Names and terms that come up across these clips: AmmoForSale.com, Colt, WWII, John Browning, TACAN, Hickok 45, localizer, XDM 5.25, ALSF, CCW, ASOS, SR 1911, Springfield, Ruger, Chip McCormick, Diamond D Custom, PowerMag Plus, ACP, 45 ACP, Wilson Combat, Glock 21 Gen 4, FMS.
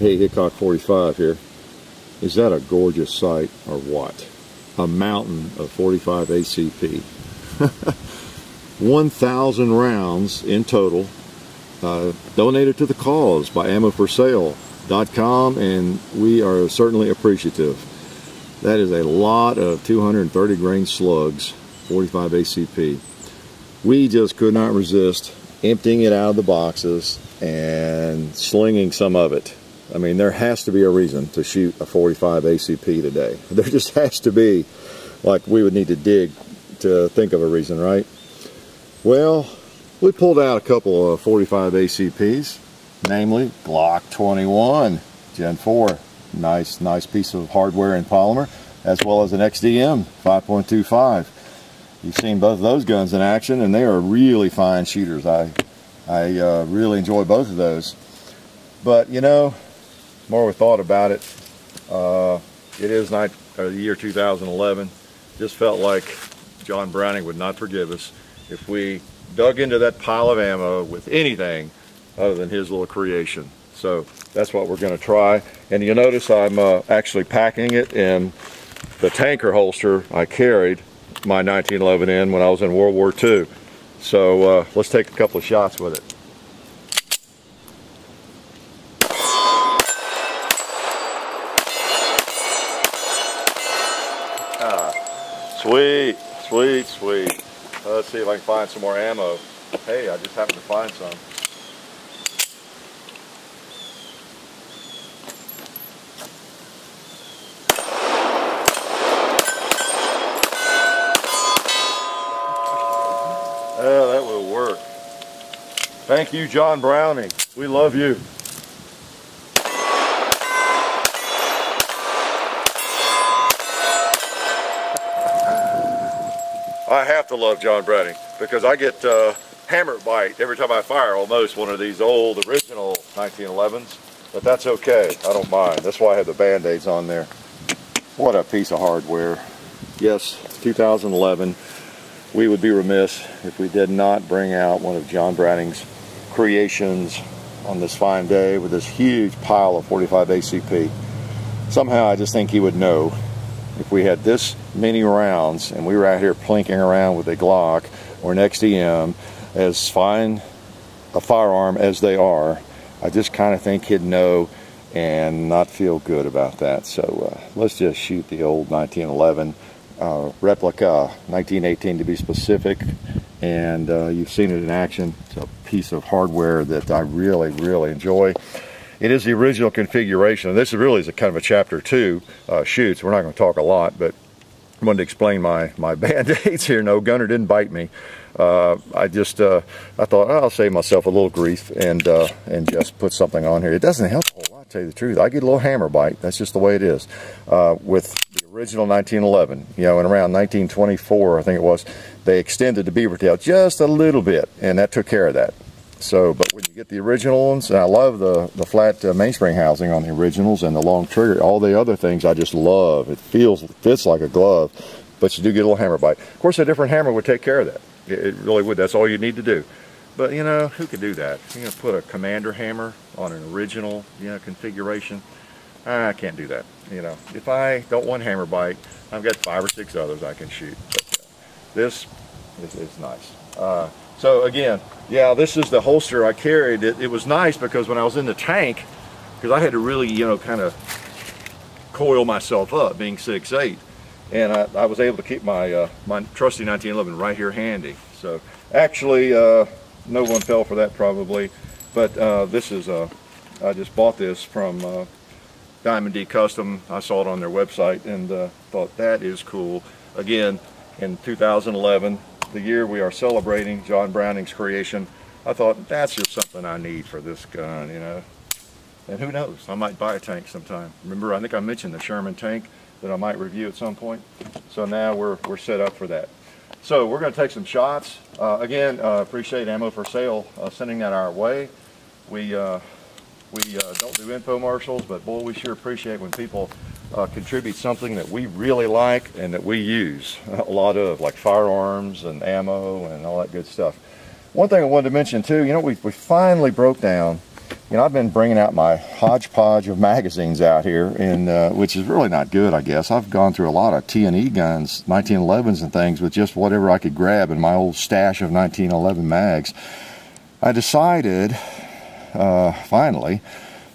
Hey, Hickok 45 here. Is that a gorgeous sight or what? A mountain of 45 ACP. 1,000 rounds in total, donated to the cause by AmmoForSale.com, and we are certainly appreciative. That is a lot of 230 grain slugs, 45 ACP. We just could not resist emptying it out of the boxes and slinging some of it. I mean, there has to be a reason to shoot a 45 ACP today. There just has to be, like we would need to dig to think of a reason, right? Well, we pulled out a couple of 45 ACPs, namely Glock 21 Gen 4. Nice piece of hardware and polymer, as well as an XDM 5.25. You've seen both of those guns in action, and they are really fine shooters. I really enjoy both of those. But, you know, the more we thought about it, it is the year 2011. Just felt like John Browning would not forgive us if we dug into that pile of ammo with anything other than his little creation. So that's what we're going to try. And you'll notice I'm actually packing it in the tanker holster I carried my 1911 in when I was in World War II. So let's take a couple of shots with it. Sweet, sweet, sweet. Let's see if I can find some more ammo. Hey, I just happened to find some. Oh, that will work. Thank you, John Browning. We love you. I have to love John Browning because I get hammer bite every time I fire almost one of these old original 1911s, but that's okay. I don't mind. That's why I have the band-aids on there. What a piece of hardware. Yes, 2011. We would be remiss if we did not bring out one of John Browning's creations on this fine day with this huge pile of 45 ACP. Somehow I just think he would know. If we had this many rounds and we were out here plinking around with a Glock or an XDM, as fine a firearm as they are, I just kind of think he'd know and not feel good about that. So let's just shoot the old 1911 replica, 1918 to be specific. And you've seen it in action. It's a piece of hardware that I really enjoy. It is the original configuration, and this really is a kind of a chapter two shoot, so we're not going to talk a lot, but I wanted to explain my band-aids here. No, Gunner didn't bite me. I thought, I'll save myself a little grief and just put something on here. It doesn't help a whole lot, to tell you the truth. I get a little hammer bite. That's just the way it is. With the original 1911, you know, and around 1924, I think it was, they extended the beaver tail just a little bit, and that took care of that. So, but when you get the original ones, and I love the flat mainspring housing on the originals and the long trigger, all the other things I just love. It fits like a glove, but you do get a little hammer bite. Of course, a different hammer would take care of that. It really would. That's all you need to do. But, you know, who could do that? You're going to put a commander hammer on an original, you know, configuration. I can't do that. You know, if I don't want hammer bite, I've got 5 or 6 others I can shoot. But this is nice. So again, yeah, this is the holster I carried. It was nice because when I was in the tank, because I had to really, you know, kind of coil myself up, being 6'8", and I was able to keep my my trusty 1911 right here handy. So actually, no one fell for that probably, but this is I just bought this from Diamond D Custom. I saw it on their website and thought that is cool. Again, in 2011. The year we are celebrating John Browning's creation, I thought that's just something I need for this gun, you know. And who knows, I might buy a tank sometime. Remember, I think I mentioned the Sherman tank that I might review at some point. So now we're set up for that. So we're going to take some shots. Again, appreciate Ammo for Sale sending that our way. We don't do infomercials, but boy, we sure appreciate when people contribute something that we really like and that we use a lot of, like firearms and ammo and all that good stuff. One thing I wanted to mention too, you know, we finally broke down you know, I've been bringing out my hodgepodge of magazines out here, and which is really not good, I guess. I've gone through a lot of T&E guns, 1911s and things, with just whatever I could grab in my old stash of 1911 mags. I decided, finally,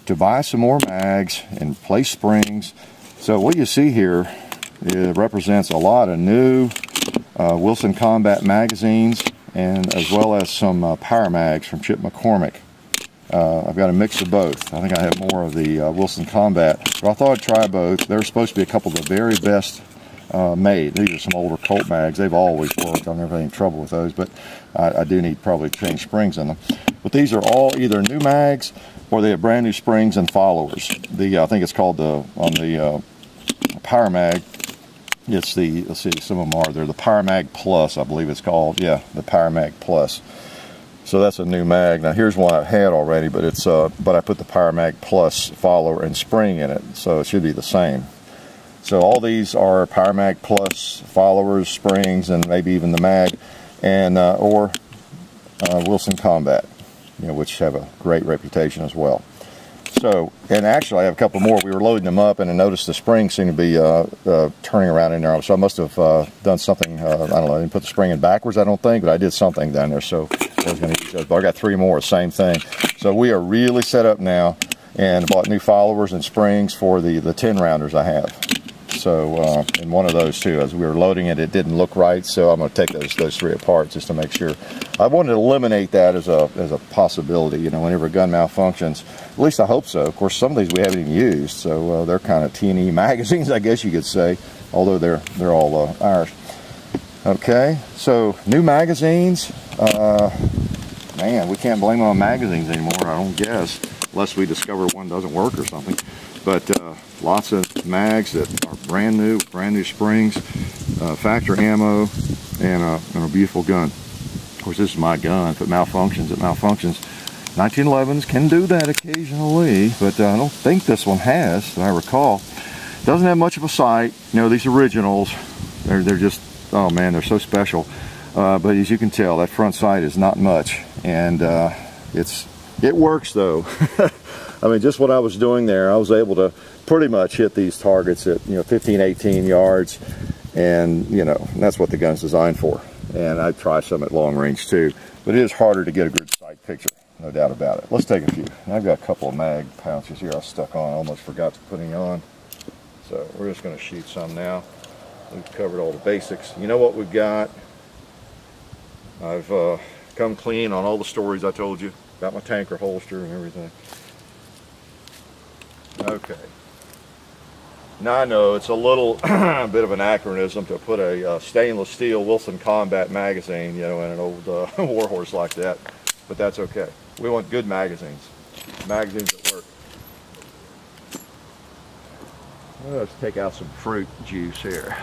to buy some more mags and place springs. So what you see here represents a lot of new Wilson Combat magazines, and as well as some power mags from Chip McCormick. I've got a mix of both. I think I have more of the Wilson Combat, but I thought I'd try both. They're supposed to be a couple of the very best made. These are some older Colt mags. They've always worked. I've never had any trouble with those, but I do need probably to change springs in them. But these are all either new mags or they have brand new springs and followers. The I think it's called the, on the power mag, it's the, let's see, some of them are, they're the PowerMag Plus, I believe it's called. Yeah, the PowerMag Plus. So that's a new mag. Now here's one I've had already, but it's but I put the PowerMag Plus follower and spring in it, so it should be the same. So all these are PowerMag Plus followers, springs, and maybe even the mag, and or Wilson Combat, you know, which have a great reputation as well. So, and actually I have a couple more. We were loading them up and I noticed the springs seemed to be turning around in there. So I must have done something, I don't know, I didn't put the spring in backwards, I don't think, but I did something down there. So I was going to use those, but I got three more, same thing. So we are really set up now, and bought new followers and springs for the 10 rounders I have. So, and one of those too, as we were loading it, it didn't look right. So I'm going to take those three apart just to make sure. I wanted to eliminate that as a possibility, you know, whenever a gun malfunctions. At least I hope so. Of course, some of these we haven't even used. So they're kind of T&E magazines, I guess you could say, although they're all ours. Okay, so new magazines. Man, we can't blame on magazines anymore, I don't guess, unless we discover one doesn't work or something. But lots of mags that are brand new springs, factory ammo, and a beautiful gun. Of course, this is my gun. If it malfunctions, it malfunctions. 1911s can do that occasionally, but I don't think this one has, that I recall. Doesn't have much of a sight. You know, these originals, they're just, oh man, they're so special. But as you can tell, that front sight is not much, and it works though. I mean, just what I was doing there, I was able to pretty much hit these targets at, you know, 15, 18 yards. And, you know, and that's what the gun's designed for. And I try some at long range too. But it is harder to get a good sight picture, no doubt about it. Let's take a few. I've got a couple of mag pouches here I stuck on. I almost forgot to put any on. So we're just going to shoot some now. We've covered all the basics. You know what we've got? I've come clean on all the stories I told you. Got my tanker holster and everything. Okay. Now I know it's a little bit of an anachronism to put a stainless steel Wilson Combat magazine, you know, in an old warhorse like that, but that's okay. We want good magazines. Magazines that work. Let's take out some fruit juice here.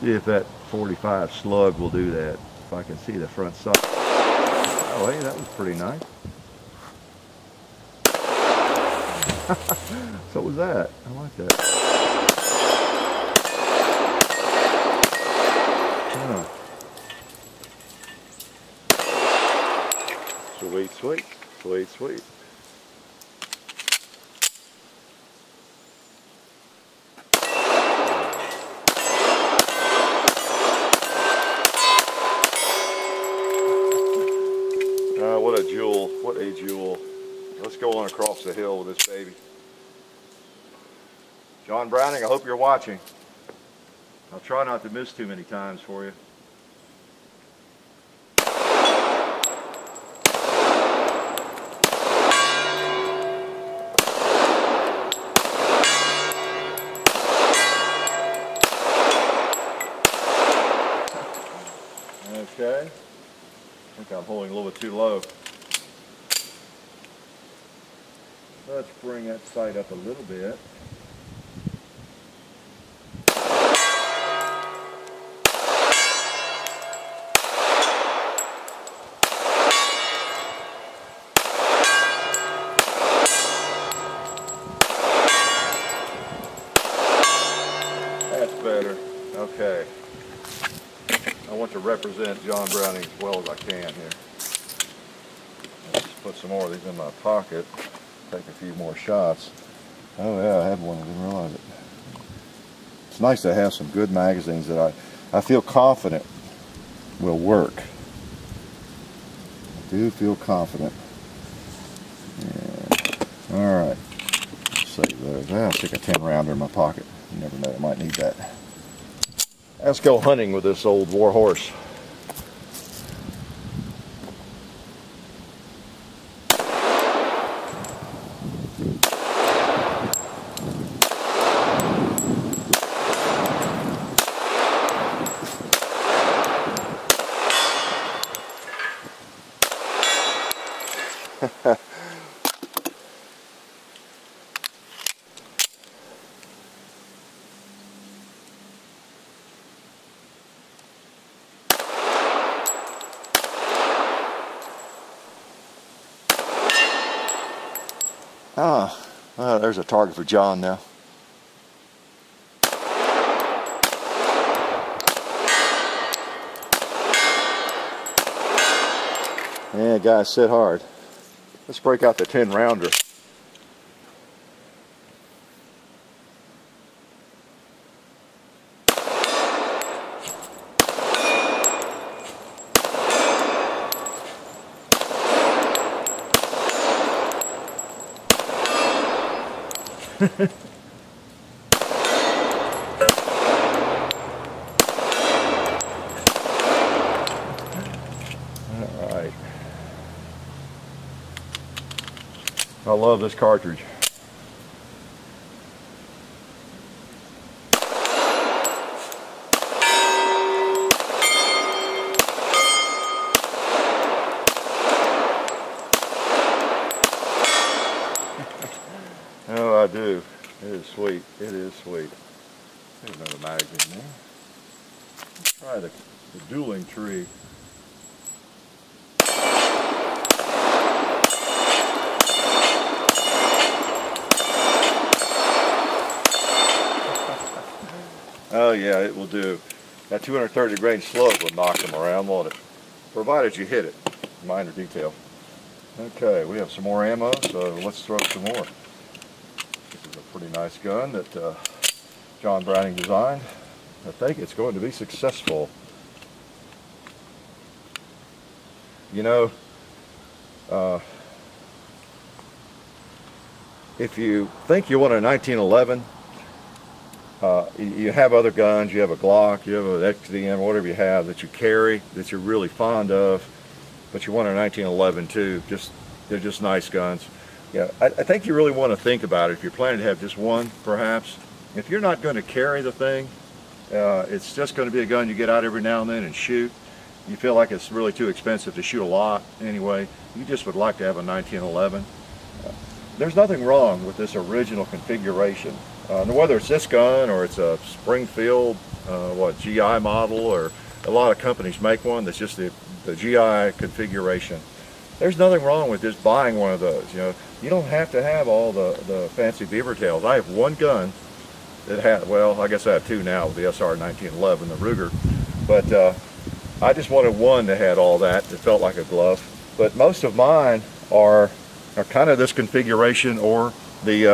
See if that 45 slug will do that. If I can see the front side. Oh, hey, that was pretty nice. So what was that? I like that. Yeah. Sweet, sweet, sweet, sweet. What a jewel, what a jewel. Let's go on across the hill with this baby. John Browning, I hope you're watching. I'll try not to miss too many times for you. Okay. I think I'm holding a little bit too low. Let's bring that sight up a little bit. That's better. Okay. I want to represent John Browning as well as I can here. That's put some more of these in my pocket, take a few more shots. Oh yeah, I had one, I didn't realize it. It's nice to have some good magazines that I feel confident will work. I do feel confident. Yeah. All right, let's save those. I'll stick a 10 rounder in my pocket. You never know, I might need that. Let's go hunting with this old war horse. There's a target for John now. Yeah, guys, sit hard. Let's break out the 10 rounder. Alright. I love this cartridge. I do. It is sweet. It is sweet. There's another magazine there. Let's try the dueling tree. Oh yeah, it will do. That 230 grain slug will knock them around, won't it? Provided you hit it. Minor detail. Okay, we have some more ammo, so let's throw some more. Pretty nice gun that John Browning designed. I think it's going to be successful. You know, if you think you want a 1911, you have other guns, you have a Glock, you have an XDM, whatever you have that you carry, that you're really fond of, but you want a 1911 too. Just, they're just nice guns. Yeah, I think you really want to think about it. If you're planning to have just one, perhaps. If you're not going to carry the thing, it's just going to be a gun you get out every now and then and shoot. You feel like it's really too expensive to shoot a lot anyway. You just would like to have a 1911. There's nothing wrong with this original configuration. Whether it's this gun or it's a Springfield GI model, or a lot of companies make one that's just the GI configuration. There's nothing wrong with just buying one of those. You know, you don't have to have all the fancy beaver tails. I have one gun that had, well, I guess I have two now with the SR 1911, the Ruger, but I just wanted one that had all that, that felt like a glove. But most of mine are kind of this configuration, or the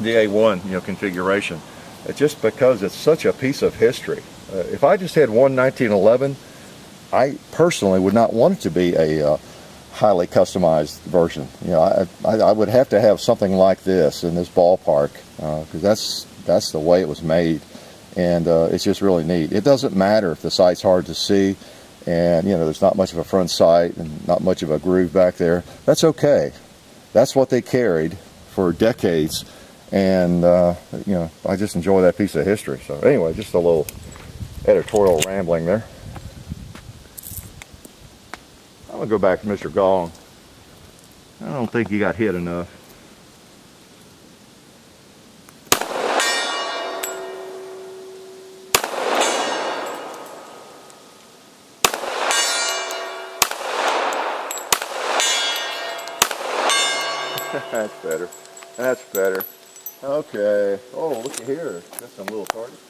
A1, you know, configuration. It's just because it's such a piece of history. If I just had one 1911, I personally would not want it to be a highly customized version. You know, I would have to have something like this in this ballpark, because that's the way it was made, and it's just really neat. It doesn't matter if the sight's hard to see, and you know, there's not much of a front sight and not much of a groove back there. That's okay. That's what they carried for decades, and you know, I just enjoy that piece of history. So anyway, just a little editorial rambling there. I'm gonna go back to Mr. Gong. I don't think he got hit enough. That's better. That's better. Okay. Oh, look at here. Got some little targets.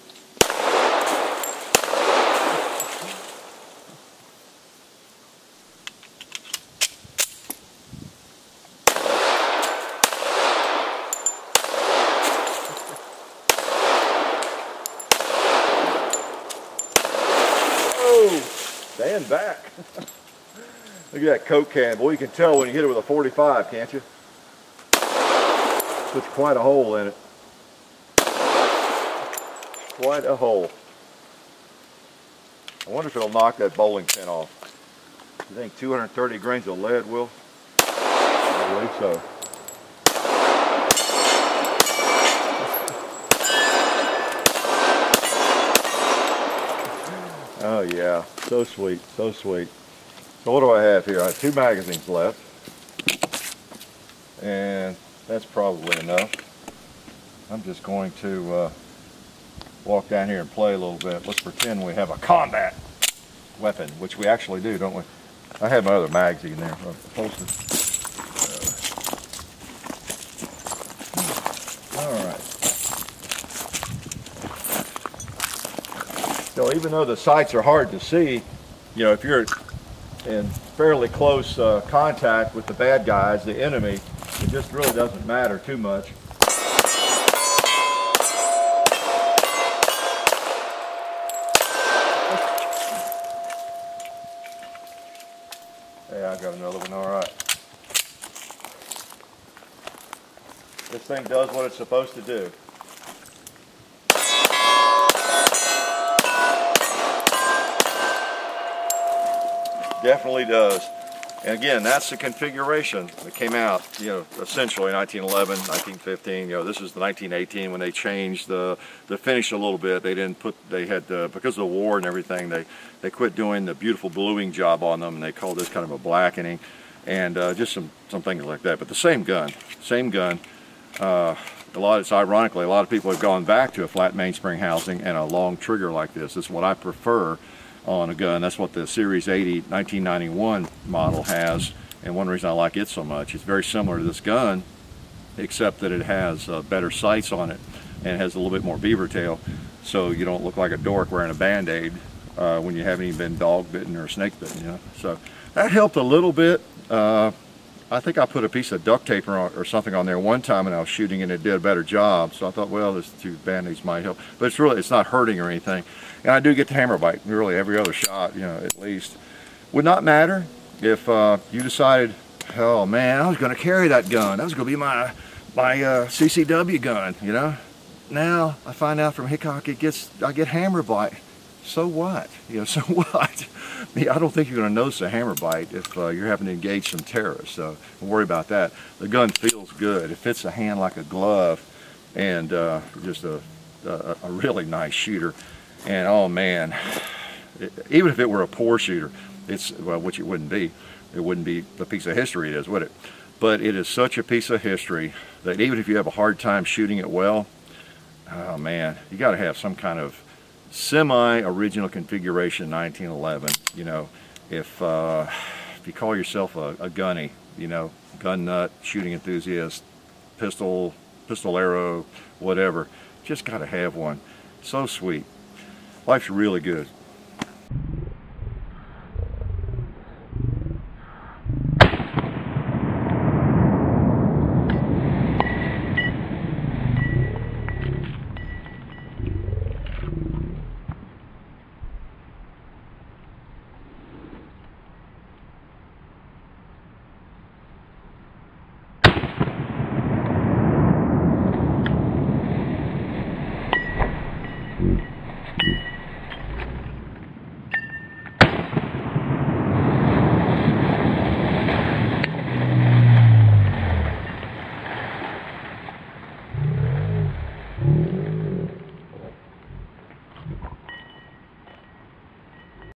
can back. Look at that Coke can. Boy, you can tell when you hit it with a 45, can't you? Puts quite a hole in it. Quite a hole. I wonder if it'll knock that bowling pin off. You think 230 grains of lead will? I believe so. Oh yeah, so sweet, so sweet. So what do I have here? I have two magazines left, and that's probably enough. I'm just going to walk down here and play a little bit. Let's pretend we have a combat weapon, which we actually do, don't we? I have my other magazine there. Alright. So even though the sights are hard to see, you know, if you're in fairly close contact with the bad guys, the enemy, it just really doesn't matter too much. Thing does what it's supposed to do. Definitely does. And again, that's the configuration that came out, you know, essentially 1911, 1915. You know, this is the 1918 when they changed the finish a little bit. They didn't put, they had, because of the war and everything, they quit doing the beautiful bluing job on them, and they called this kind of a blackening, and just some things like that. But the same gun, same gun. Ironically, a lot of people have gone back to a flat mainspring housing and a long trigger like this. This is what I prefer on a gun. That's what the Series 80 1991 model has, and one reason I like it so much. It's very similar to this gun, except that it has better sights on it, and it has a little bit more beaver tail, so you don't look like a dork wearing a Band-Aid when you haven't even been dog bitten or snake bitten, you know. So that helped a little bit. I think I put a piece of duct tape or something on there one time, and I was shooting and it did a better job. So I thought, well, this two Band-Aids might help. But it's really, it's not hurting or anything. And I do get the hammer bite really every other shot, you know, at least. Would not matter if you decided, oh man, I was going to carry that gun. That was going to be my CCW gun, you know. Now I find out from Hickok I get hammer bite. So what? You know, so what? I don't think you're going to notice a hammer bite if you're having to engage some terrorists, so don't worry about that. The gun feels good. It fits the hand like a glove, and just a really nice shooter. And oh man, even if it were a poor shooter, it's, well, which it wouldn't be. It wouldn't be the piece of history it is, would it? But it is such a piece of history that even if you have a hard time shooting it well, oh man, you got to have some kind of semi-original configuration 1911, you know, if you call yourself a gunny, you know, gun nut, shooting enthusiast, pistol arrow, whatever, just got to have one. So sweet. Life's really good.